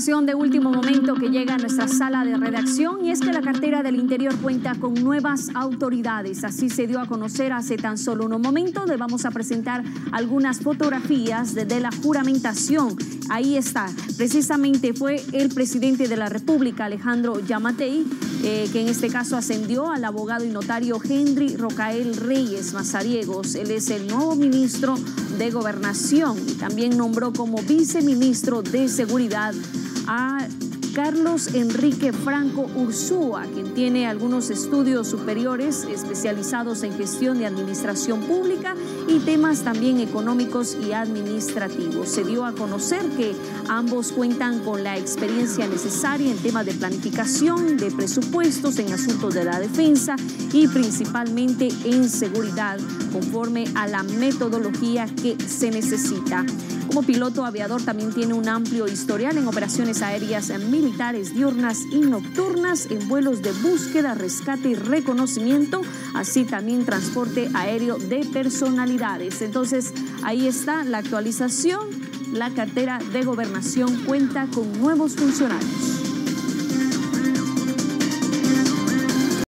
información de último momento que llega a nuestra sala de redacción, y es que la cartera del Interior cuenta con nuevas autoridades. Así se dio a conocer hace tan solo unos momentos. Le vamos a presentar algunas fotografías de la juramentación. Ahí está, precisamente fue el presidente de la República, Alejandro Giammattei, que en este caso ascendió al abogado y notario Gendri Rocael Reyes Mazariegos. Él es el nuevo ministro de Gobernación y también nombró como viceministro de Seguridad a Carlos Enrique Franco Urzúa, quien tiene algunos estudios superiores especializados en gestión de administración pública y temas también económicos y administrativos. Se dio a conocer que ambos cuentan con la experiencia necesaria en temas de planificación, de presupuestos, en asuntos de la defensa y principalmente en seguridad, conforme a la metodología que se necesita. Como piloto aviador también tiene un amplio historial en operaciones aéreas militares diurnas y nocturnas, en vuelos de búsqueda, rescate y reconocimiento, así también transporte aéreo de personalidades. Entonces, ahí está la actualización. La cartera de Gobernación cuenta con nuevos funcionarios.